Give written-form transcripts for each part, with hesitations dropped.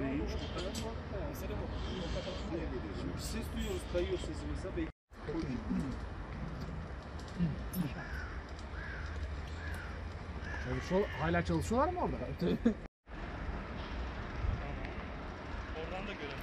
nereye uçtuk? Şimdi ses duyuyoruz, kayıyor sesimize. Belki... Hala çalışıyorlar mı orada? Oradan da göremez.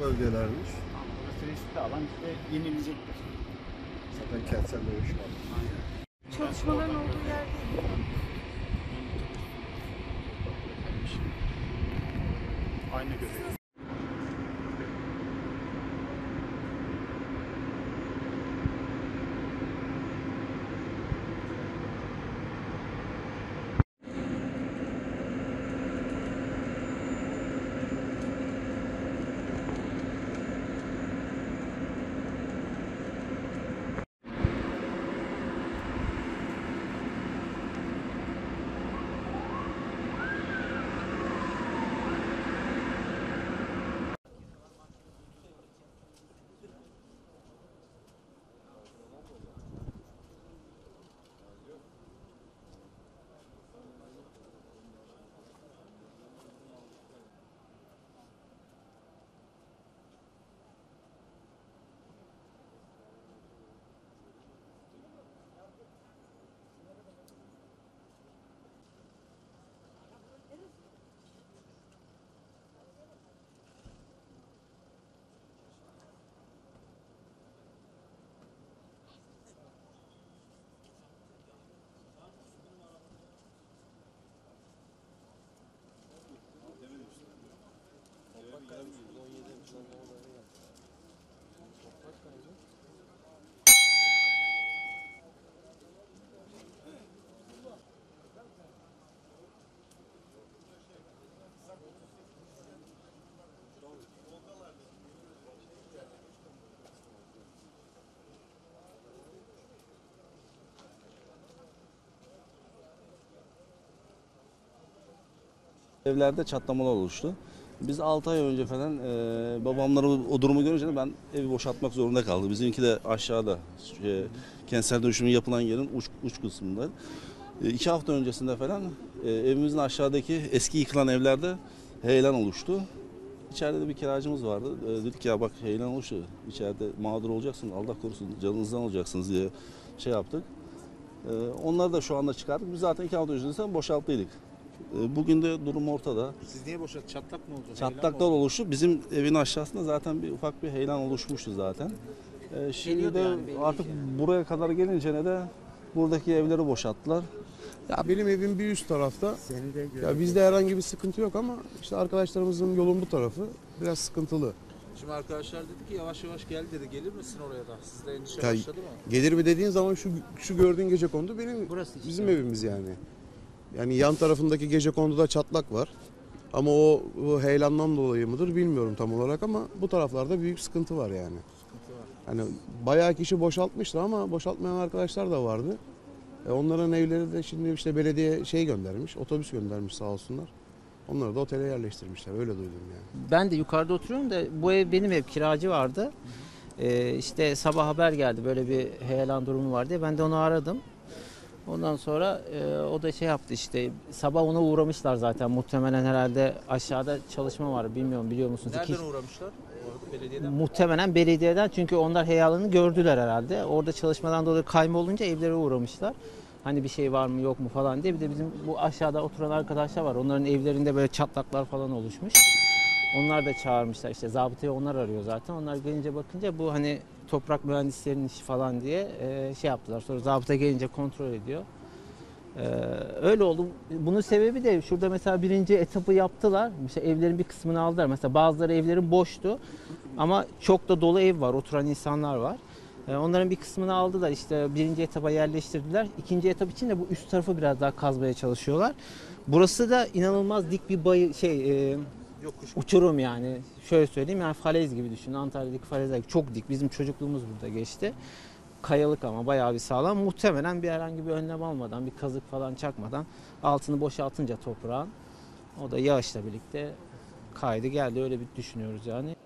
Bölgelermiş. Stresli alan işte yenilecektir. Zaten kentsel dönüşüm var. Aynen. Çalışmaların olduğu yer değil. Aynı görüyoruz. Evlerde çatlamalar oluştu. Biz 6 ay önce falan babamlar o durumu görünce ben evi boşaltmak zorunda kaldık. Bizimki de aşağıda kentsel dönüşümün yapılan yerin uç kısmında. 2 hafta öncesinde falan evimizin aşağıdaki eski yıkılan evlerde heyelan oluştu. İçeride de bir kiracımız vardı. Dedik ya bak heyelan oluştu. İçeride mağdur olacaksınız, Allah korusun canınızdan olacaksınız diye şey yaptık. Onları da şu anda çıkardık. Biz zaten 2 hafta öncesinden boşalttıydık. Bugün de durum ortada. Siz niye boşalt? Çatlak mı oldu? Çatlaklar oluştu. Bizim evin aşağısında zaten bir ufak bir heyelan oluşmuştu zaten. Şimdi de yani artık buraya kadar gelince de buradaki evleri boşalttılar. Ya benim evim bir üst tarafta. Ya bizde herhangi bir sıkıntı yok ama işte arkadaşlarımızın yolun bu tarafı biraz sıkıntılı. Şimdi arkadaşlar dedi ki yavaş yavaş gel dedi. Gelir misin oraya da? Sizde endişe başladı mı? Gelir mi dediğin zaman şu gördüğün gecekondu benim işte. Bizim evimiz yani. Yani yan tarafındaki gecekonduda çatlak var ama o heyelandan dolayı mıdır bilmiyorum tam olarak ama bu taraflarda büyük sıkıntı var yani. Hani bayağı kişi boşaltmıştı ama boşaltmayan arkadaşlar da vardı. Onların evleri de şimdi işte belediye göndermiş, otobüs göndermiş sağ olsunlar. Onları da otele yerleştirmişler, öyle duydum yani. Ben de yukarıda oturuyorum da bu ev benim ev, kiracı vardı. İşte sabah haber geldi böyle bir heyelan durumu var diye, ben de onu aradım. Ondan sonra o da yaptı işte, sabah ona uğramışlar zaten muhtemelen, herhalde aşağıda çalışma var, bilmiyorum biliyor musunuz? Nereden uğramışlar? Belediyeden. Muhtemelen belediyeden, çünkü onlar heyelanını gördüler herhalde. Orada çalışmadan dolayı kayma olunca evlere uğramışlar. Hani bir şey var mı yok mu falan diye. Bir de bizim bu aşağıda oturan arkadaşlar var, onların evlerinde böyle çatlaklar falan oluşmuş. Onlar da çağırmışlar, işte zabıtayı onlar arıyor zaten. Onlar gelince bakınca bu hani toprak mühendislerinin işi falan diye şey yaptılar. Sonra zabıta gelince kontrol ediyor. Öyle oldu. Bunun sebebi de şurada mesela birinci etapı yaptılar. İşte evlerin bir kısmını aldılar. Mesela bazıları evlerin boştu ama çok da dolu ev var, oturan insanlar var. Onların bir kısmını aldılar, işte birinci etaba yerleştirdiler. İkinci etap için de bu üst tarafı biraz daha kazmaya çalışıyorlar. Burası da inanılmaz dik bir bayır, uçurum yani. Şöyle söyleyeyim, yani falez gibi düşünün. Antalya'daki falezler gibi çok dik. Bizim çocukluğumuz burada geçti. Kayalık ama bayağı bir sağlam. Muhtemelen bir herhangi bir önlem almadan, bir kazık falan çakmadan altını boşaltınca toprağın, o da yağışla birlikte kaydı geldi. Öyle bir düşünüyoruz yani.